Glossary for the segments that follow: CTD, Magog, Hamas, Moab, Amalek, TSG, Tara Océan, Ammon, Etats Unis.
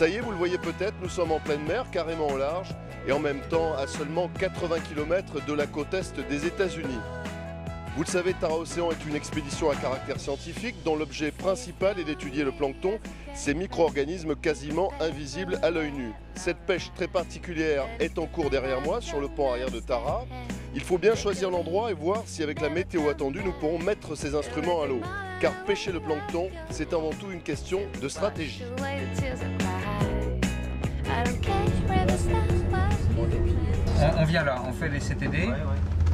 Ça y est, vous le voyez peut-être, nous sommes en pleine mer, carrément au large, et en même temps à seulement 80 km de la côte est des États-Unis. Vous le savez, Tara Océan est une expédition à caractère scientifique dont l'objet principal est d'étudier le plancton, ces micro-organismes quasiment invisibles à l'œil nu. Cette pêche très particulière est en cours derrière moi, sur le pont arrière de Tara. Il faut bien choisir l'endroit et voir si avec la météo attendue, nous pourrons mettre ces instruments à l'eau. Car pêcher le plancton, c'est avant tout une question de stratégie. On vient là, on fait les CTD,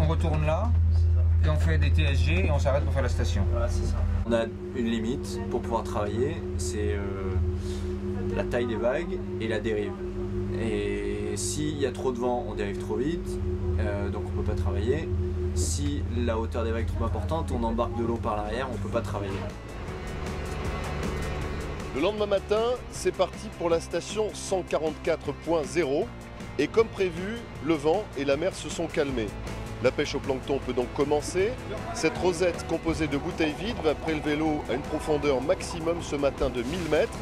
on retourne là. Et on fait des TSG et on s'arrête pour faire la station. Voilà, c'est ça. On a une limite pour pouvoir travailler, c'est la taille des vagues et la dérive. Et s'il y a trop de vent, on dérive trop vite, donc on ne peut pas travailler. Si la hauteur des vagues est trop importante, on embarque de l'eau par l'arrière, on ne peut pas travailler. Le lendemain matin, c'est parti pour la station 144.0. Et comme prévu, le vent et la mer se sont calmés. La pêche au plancton peut donc commencer. Cette rosette composée de bouteilles vides va prélever l'eau à une profondeur maximum ce matin de 1000 mètres.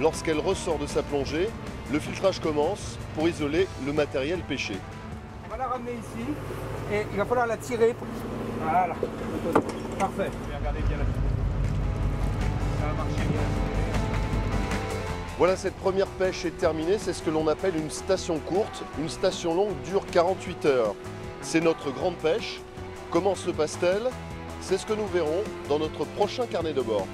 Lorsqu'elle ressort de sa plongée, le filtrage commence pour isoler le matériel pêché. On va la ramener ici et il va falloir la tirer. Voilà, parfait. Regardez bien la pêche. Ça va marcher bien. Voilà, cette première pêche est terminée. C'est ce que l'on appelle une station courte. Une station longue dure 48 heures. C'est notre grande pêche. Comment se passe-t-elle? C'est ce que nous verrons dans notre prochain carnet de bord.